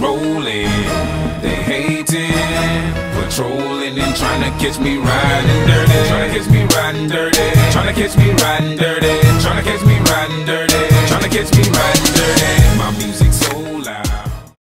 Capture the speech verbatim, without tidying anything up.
rolling, they hating, patrolling and trying to catch me riding dirty, trying to catch me riding dirty, trying to catch me riding dirty, trying to catch me riding dirty, trying to catch me riding.